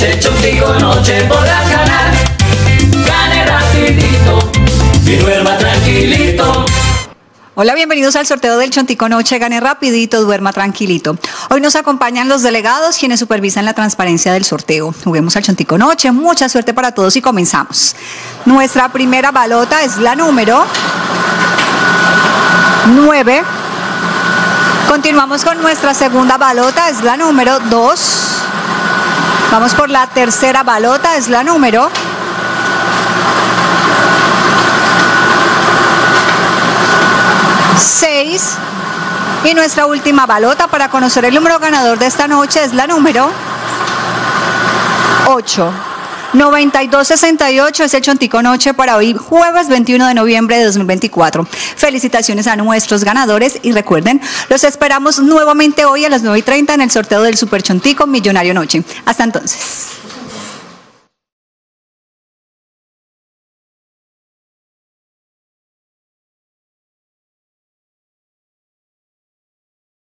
noche, chontico noche podrás ganar. Gane rapidito y duerma tranquilito. Hola, bienvenidos al sorteo del Chontico Noche, gane rapidito, duerma tranquilito. Hoy nos acompañan los delegados quienes supervisan la transparencia del sorteo. Juguemos al Chontico Noche, mucha suerte para todos y comenzamos. Nuestra primera balota es la número 9. Continuamos con nuestra segunda balota, es la número 2. Vamos por la tercera balota, es la número 6. Y nuestra última balota para conocer el número ganador de esta noche es la número 8. 9268 es el Chontico Noche para hoy, jueves 21 de noviembre de 2024. Felicitaciones a nuestros ganadores y recuerden, los esperamos nuevamente hoy a las 9:30 en el sorteo del Super Chontico Millonario Noche. Hasta entonces.